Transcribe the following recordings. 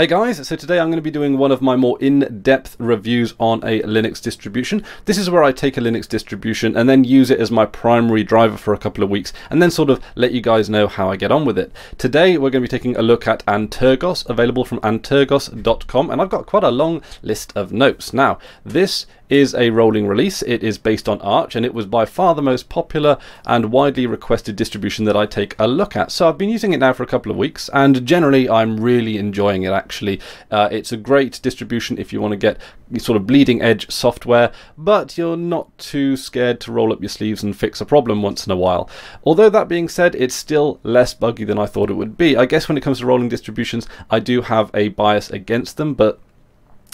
Hey guys, so today I'm going to be doing one of my more in-depth reviews on a Linux distribution. This is where I take a Linux distribution and then use it as my primary driver for a couple of weeks and then sort of let you guys know how I get on with it. Today we're going to be taking a look at Antergos, available from antergos.com, and I've got quite a long list of notes. Now, this is a rolling release. It is based on Arch and it was by far the most popular and widely requested distribution that I take a look at. So I've been using it now for a couple of weeks and generally I'm really enjoying it actually. It's a great distribution if you want to get sort of bleeding edge software, but you're not too scared to roll up your sleeves and fix a problem once in a while. Although that being said, it's still less buggy than I thought it would be. I guess when it comes to rolling distributions, I do have a bias against them, but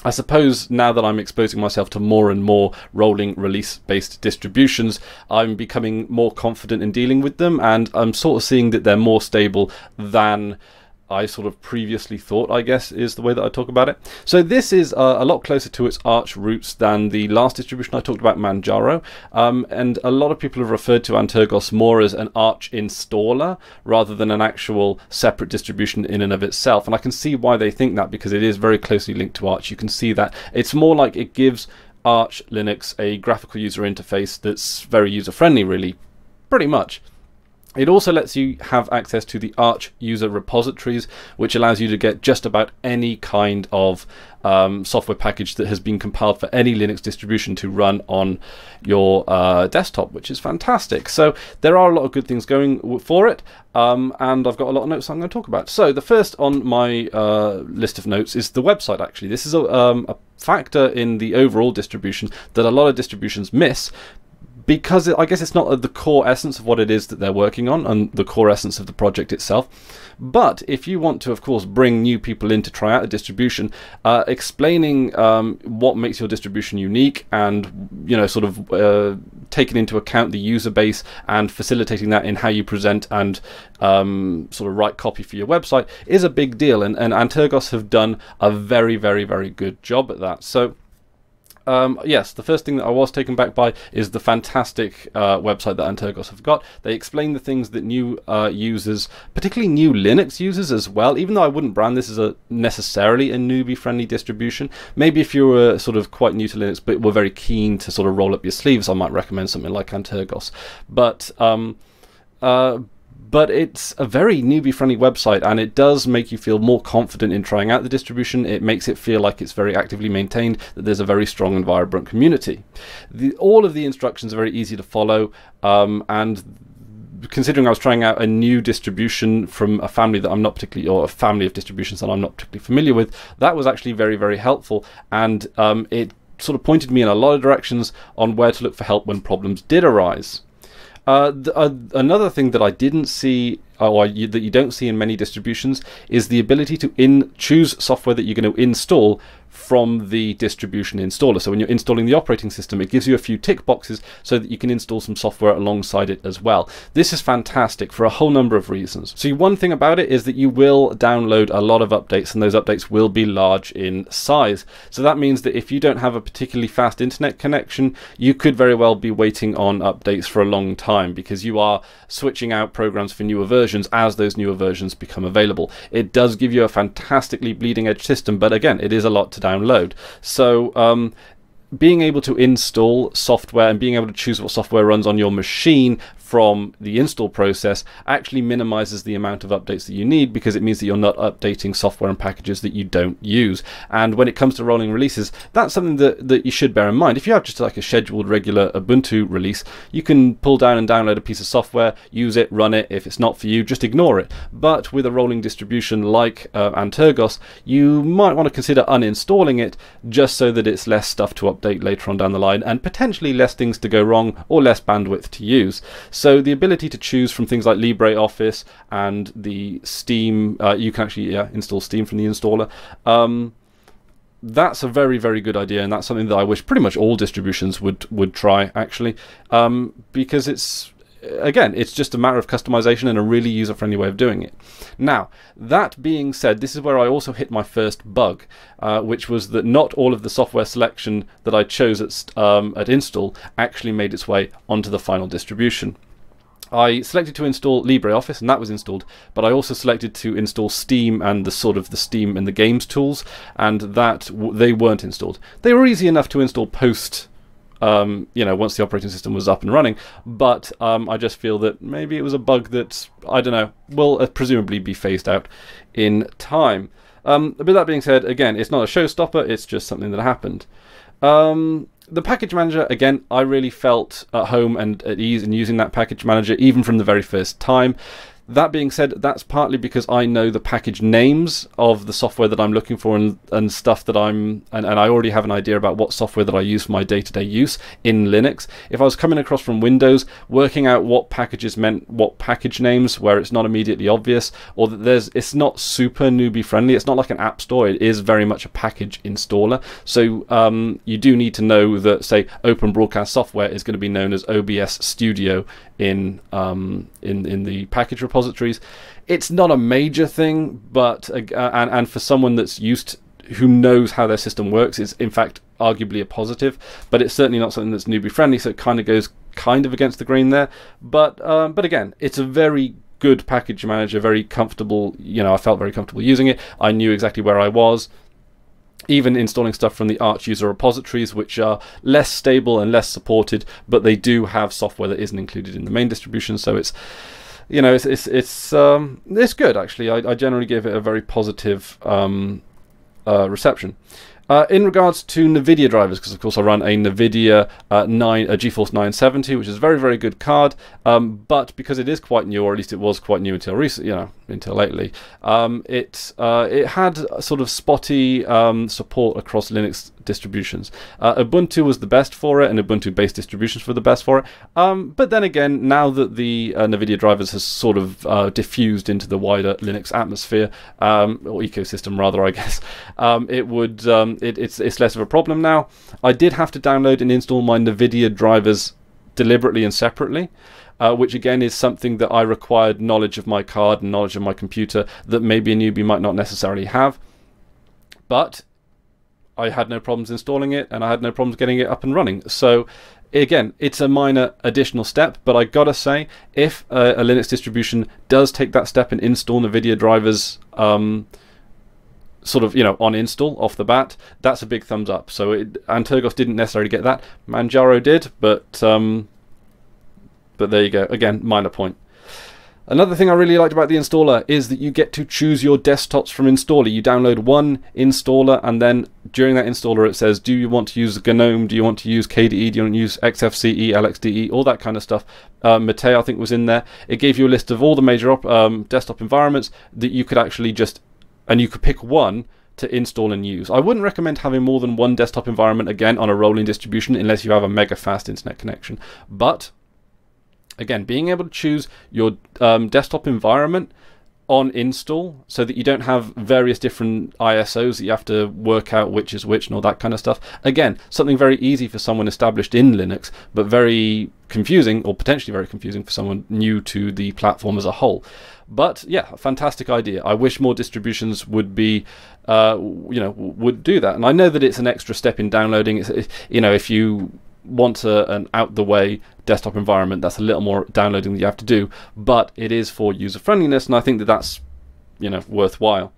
I suppose now that I'm exposing myself to more and more rolling release-based distributions, I'm becoming more confident in dealing with them, and I'm sort of seeing that they're more stable than I sort of previously thought, I guess, is the way that I talk about it. So this is a lot closer to its Arch roots than the last distribution I talked about, Manjaro, and a lot of people have referred to Antergos more as an Arch installer rather than an actual separate distribution in and of itself, and I can see why they think that, because it is very closely linked to Arch. You can see that it's more like it gives Arch Linux a graphical user interface that's very user-friendly, really, pretty much. It also lets you have access to the Arch user repositories, which allows you to get just about any kind of software package that has been compiled for any Linux distribution to run on your desktop, which is fantastic. So there are a lot of good things going for it, and I've got a lot of notes I'm going to talk about. So the first on my list of notes is the website, actually. This is a factor in the overall distribution that a lot of distributions miss, because I guess it's not the core essence of what it is that they're working on and the core essence of the project itself. But if you want to, of course, bring new people in to try out a distribution, explaining what makes your distribution unique and, you know, sort of taking into account the user base and facilitating that in how you present and sort of write copy for your website is a big deal. And Antergos have done a very, very, very good job at that. So yes, the first thing that I was taken back by is the fantastic website that Antergos have got. They explain the things that new users, particularly new Linux users as well, even though I wouldn't brand this as necessarily a newbie-friendly distribution. Maybe if you were sort of quite new to Linux but were very keen to sort of roll up your sleeves, I might recommend something like Antergos. But it's a very newbie-friendly website, and it does make you feel more confident in trying out the distribution. It makes it feel like it's very actively maintained, that there's a very strong and vibrant community. All of the instructions are very easy to follow, and considering I was trying out a new distribution from a family that I'm not particularly, or a family of distributions that I'm not particularly familiar with, that was actually very, very helpful, and it sort of pointed me in a lot of directions on where to look for help when problems did arise. Another thing that I didn't see, or that you don't see in many distributions, is the ability to choose software that you're going to install from the distribution installer. So when you're installing the operating system, it gives you a few tick boxes so that you can install some software alongside it as well. This is fantastic for a whole number of reasons. So one thing about it is that you will download a lot of updates, and those updates will be large in size. So that means that if you don't have a particularly fast internet connection, you could very well be waiting on updates for a long time, because you are switching out programs for newer versions as those newer versions become available. It does give you a fantastically bleeding edge system, but again, it is a lot to download. So being able to install software and being able to choose what software runs on your machine from the install process actually minimizes the amount of updates that you need, because it means that you're not updating software and packages that you don't use. And when it comes to rolling releases, that's something that you should bear in mind. If you have just like a scheduled regular Ubuntu release, you can pull down and download a piece of software, use it, run it. If it's not for you, just ignore it. But with a rolling distribution like Antergos, you might want to consider uninstalling it just so that it's less stuff to update later on down the line, and potentially less things to go wrong or less bandwidth to use. So the ability to choose from things like LibreOffice and the Steam, you can actually install Steam from the installer. That's a very, very good idea, and that's something that I wish pretty much all distributions would try, actually, because it's, again, it's just a matter of customization and a really user-friendly way of doing it. Now, that being said, this is where I also hit my first bug, which was that not all of the software selection that I chose at install actually made its way onto the final distribution. I selected to install LibreOffice, and that was installed, but I also selected to install Steam and the sort of the Steam and the games tools, and that they weren't installed. They were easy enough to install post, you know, once the operating system was up and running, but I just feel that maybe it was a bug that, I don't know, will presumably be phased out in time. But that being said, again, it's not a showstopper, it's just something that happened. The package manager, again, I really felt at home and at ease in using that package manager, even from the very first time. That being said, that's partly because I know the package names of the software that I'm looking for and stuff that I'm... And I already have an idea about what software that I use for my day-to-day use in Linux. If I was coming across from Windows, working out what packages meant what package names, where it's not immediately obvious, or that it's not super newbie-friendly. It's not like an app store. It is very much a package installer. So you do need to know that, say, Open Broadcast Software is going to be known as OBS Studio in the package repositories. It's not a major thing, but and for someone that's used to, who knows how their system works, it's in fact arguably a positive. But it's certainly not something that's newbie friendly, so it kind of goes kind of against the grain there. But again, it's a very good package manager, very comfortable. You know, I felt very comfortable using it. I knew exactly where I was. Even installing stuff from the Arch user repositories, which are less stable and less supported, but they do have software that isn't included in the main distribution. So it's, you know, it's good actually. I generally give it a very positive reception. In regards to NVIDIA drivers, because of course I run a NVIDIA GeForce 970, which is a very, very good card, but because it is quite new, or at least it was quite new until recent, you know, until lately, it had a sort of spotty support across Linux distributions. Ubuntu was the best for it, and Ubuntu-based distributions were the best for it. But then again, now that the NVIDIA drivers has sort of diffused into the wider Linux atmosphere, or ecosystem rather, I guess, it's less of a problem now. I did have to download and install my NVIDIA drivers deliberately and separately, which again is something that I required knowledge of my card and knowledge of my computer that maybe a newbie might not necessarily have. But I had no problems installing it, and I had no problems getting it up and running. So again, it's a minor additional step, but I gotta say, if a Linux distribution does take that step and install NVIDIA drivers sort of, you know, on install off the bat, that's a big thumbs up. So Antergos didn't necessarily get that. Manjaro did, but there you go. Again, minor point. Another thing I really liked about the installer is that you get to choose your desktops from installer. You download one installer, and then during that installer it says, do you want to use GNOME, do you want to use KDE, do you want to use XFCE, LXDE, all that kind of stuff. Mate, I think, was in there. It gave you a list of all the major desktop environments that you could actually just... and you could pick one to install and use. I wouldn't recommend having more than one desktop environment, again, on a rolling distribution, unless you have a mega fast internet connection. But again, being able to choose your desktop environment on install, so that you don't have various different ISOs that you have to work out which is which and all that kind of stuff. Again, something very easy for someone established in Linux, but very confusing, or potentially very confusing, for someone new to the platform as a whole. But yeah, a fantastic idea. I wish more distributions would be, you know, would do that. And I know that it's an extra step in downloading. It's, you know, if you want an out-the-way desktop environment, that's a little more downloading that you have to do, but it is for user-friendliness, and I think that that's, you know, worthwhile.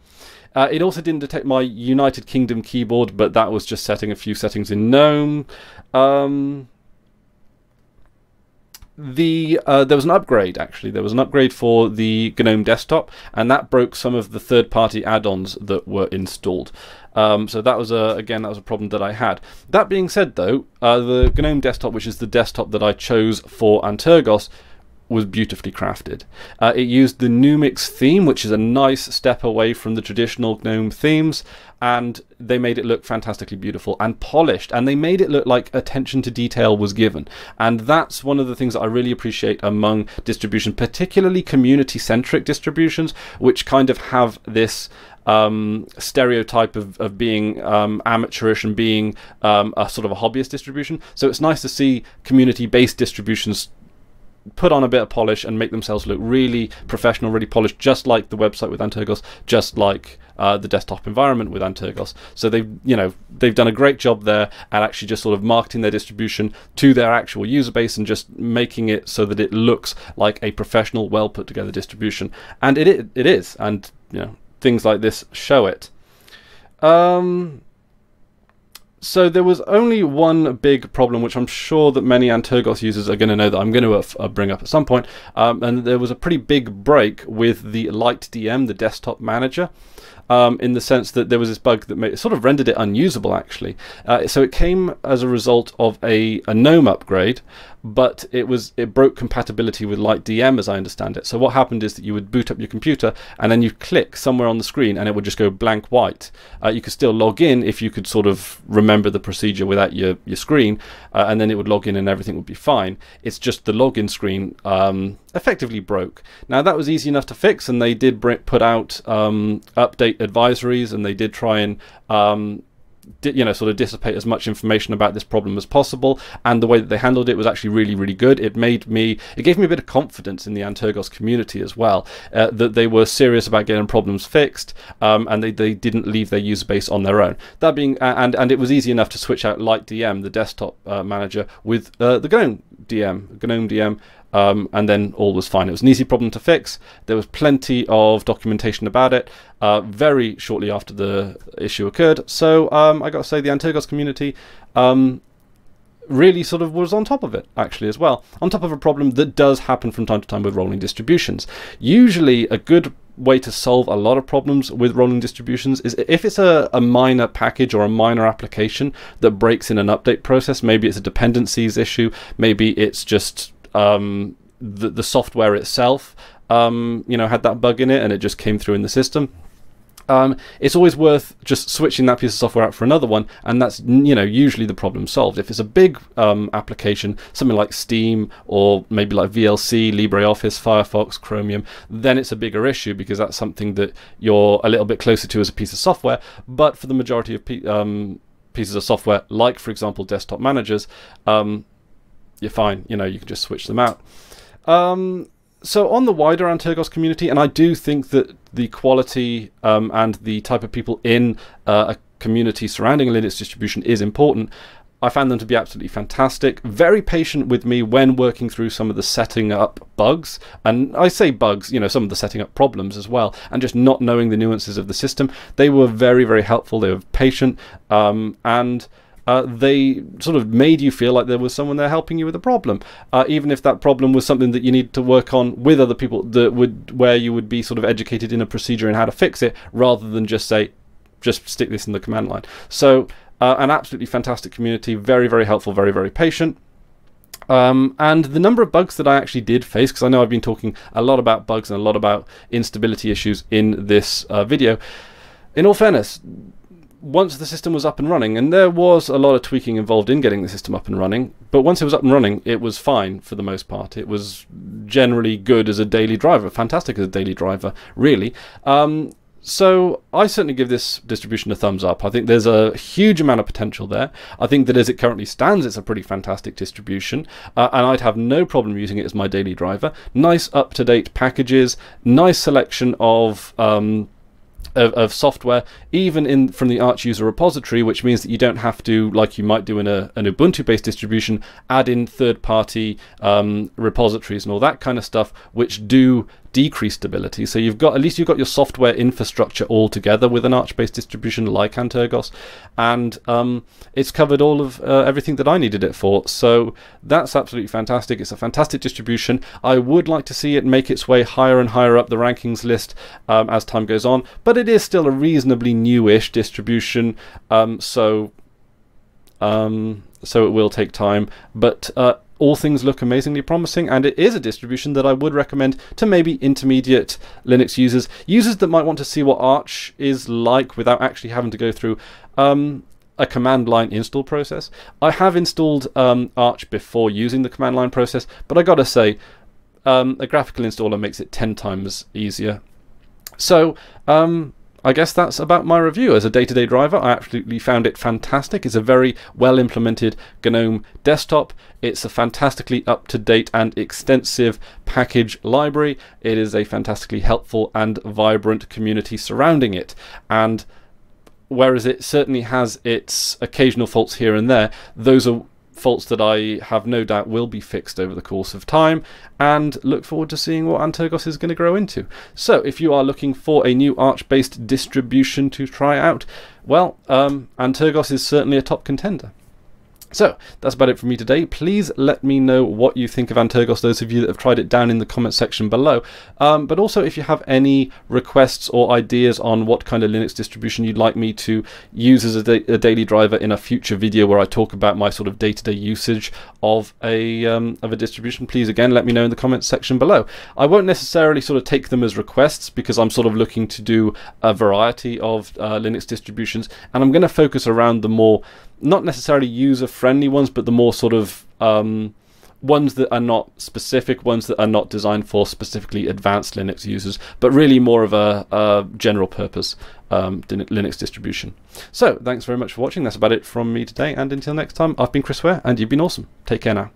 It also didn't detect my United Kingdom keyboard, but that was just setting a few settings in GNOME. There was an upgrade, actually. There was an upgrade for the GNOME desktop, and that broke some of the third-party add-ons that were installed. So that was, again, that was a problem that I had. That being said, though, the GNOME desktop, which is the desktop that I chose for Antergos, was beautifully crafted. It used the Numix theme, which is a nice step away from the traditional GNOME themes, and they made it look fantastically beautiful and polished, and they made it look like attention to detail was given. And that's one of the things that I really appreciate among distributions, particularly community-centric distributions, which kind of have this stereotype of being amateurish and being a sort of a hobbyist distribution. So it's nice to see community-based distributions put on a bit of polish and make themselves look really professional, really polished, just like the website with Antergos, just like the desktop environment with Antergos. So they've done a great job there at actually just sort of marketing their distribution to their actual user base and just making it so that it looks like a professional, well put together distribution. And it is, and you know, things like this show it. So there was only one big problem, which I'm sure that many Antergos users are going to know that I'm going to bring up at some point, and there was a pretty big break with the LightDM, the desktop manager, in the sense that there was this bug that sort of rendered it unusable, actually. So it came as a result of a GNOME upgrade, but it broke compatibility with LightDM, as I understand it. So what happened is that you would boot up your computer and then you'd click somewhere on the screen and it would just go blank white. You could still log in if you could sort of remember the procedure without your screen, and then it would log in and everything would be fine. It's just the login screen effectively broke. Now that was easy enough to fix, and they did put out update advisories, and they did try and sort of dissipate as much information about this problem as possible, and the way that they handled it was actually really, really good. It gave me a bit of confidence in the Antergos community as well, that they were serious about getting problems fixed, and they didn't leave their user base on their own. That being, and it was easy enough to switch out LightDM, the desktop manager, with the GNOME DM, and then all was fine. It was an easy problem to fix. There was plenty of documentation about it very shortly after the issue occurred. So I got to say, the Antergos community really sort of was on top of it, actually, as well. On top of a problem that does happen from time to time with rolling distributions. Usually a good way to solve a lot of problems with rolling distributions is if it's a minor package or a minor application that breaks in an update process. Maybe it's a dependencies issue, maybe it's just the software itself had that bug in it and it just came through in the system. It's always worth just switching that piece of software out for another one, and that's usually the problem solved. If it's a big application, something like Steam or maybe like VLC, LibreOffice, Firefox, Chromium, then it's a bigger issue because that's something that you're a little bit closer to as a piece of software. But for the majority of pieces of software, like for example desktop managers, you're fine, you can just switch them out. So on the wider Antergos community, and I do think that the quality and the type of people in a community surrounding a Linux distribution is important, I found them to be absolutely fantastic, very patient with me when working through some of the setting up bugs. And I say bugs, some of the setting up problems as well, and just not knowing the nuances of the system. They were very, very helpful, they were patient, and they sort of made you feel like there was someone there helping you with a problem, even if that problem was something that you needed to work on with other people, where you would be sort of educated in a procedure and how to fix it, rather than just say, just stick this in the command line. So an absolutely fantastic community, very, very helpful, very, very patient. And the number of bugs that I actually did face, because I know I've been talking a lot about bugs and a lot about instability issues in this video, in all fairness, once the system was up and running, and there was a lot of tweaking involved in getting the system up and running, but once it was up and running, it was fine for the most part. It was generally good as a daily driver, fantastic as a daily driver, really. So I certainly give this distribution a thumbs up. I think there's a huge amount of potential there. I think that as it currently stands, it's a pretty fantastic distribution, and I'd have no problem using it as my daily driver. Nice up-to-date packages, nice selection of software, even from the Arch user repository, which means that you don't have to, like you might do in an Ubuntu-based distribution, add in third-party repositories and all that kind of stuff, which do decrease stability. So at least you've got your software infrastructure all together with an Arch-based distribution like Antergos, and it's covered all of everything that I needed it for. So that's absolutely fantastic. It's a fantastic distribution. I would like to see it make its way higher and higher up the rankings list as time goes on, but it is still a reasonably newish distribution, so it will take time, but all things look amazingly promising, and it is a distribution that I would recommend to maybe intermediate Linux users that might want to see what Arch is like without actually having to go through a command line install process. I have installed Arch before using the command line process, but I gotta say, a graphical installer makes it 10 times easier. So I guess that's about my review. As a day-to-day driver, I absolutely found it fantastic. It's a very well implemented GNOME desktop. It's a fantastically up-to-date and extensive package library. It is a fantastically helpful and vibrant community surrounding it. And whereas it certainly has its occasional faults here and there, those are faults that I have no doubt will be fixed over the course of time, and look forward to seeing what Antergos is going to grow into. So if you are looking for a new Arch-based distribution to try out, well, Antergos is certainly a top contender. So that's about it for me today. Please let me know what you think of Antergos, those of you that have tried it, down in the comment section below. But also, if you have any requests or ideas on what kind of Linux distribution you'd like me to use as a daily driver in a future video where I talk about my sort of day-to-day usage of a distribution, please again let me know in the comment section below. I won't necessarily sort of take them as requests because I'm sort of looking to do a variety of Linux distributions, and I'm going to focus around the more, not necessarily user-friendly ones, but the more sort of ones that are not specific, ones that are not designed for specifically advanced Linux users, but really more of a general purpose Linux distribution. So thanks very much for watching. That's about it from me today, and until next time, I've been Chris Ware, and you've been awesome. Take care now.